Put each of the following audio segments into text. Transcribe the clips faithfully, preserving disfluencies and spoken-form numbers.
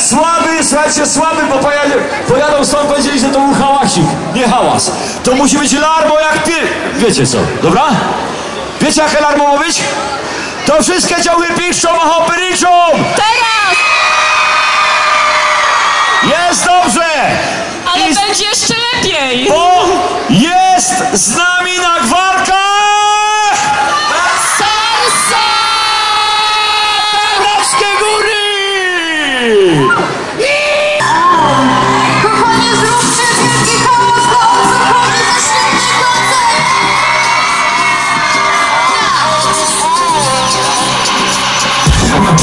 Słaby, słuchajcie, słaby, bo pojadą stąd, powiedzieli, że to był hałasik, nie hałas. To musi być larmo jak ty. Wiecie co, dobra? Wiecie, jakie larmo ma być? To wszystkie ciągły piszczą, a hopy ryczą! Teraz! Jest dobrze! Ale I... będzie jeszcze lepiej! Bo jest z nami na gwarka! Salsa! Tarnowskie Góry! Kochanie, zróbcie wielki hałas do odzychania ze świetnej koncerty! Weź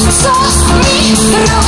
się, przyznaj, co mi robisz.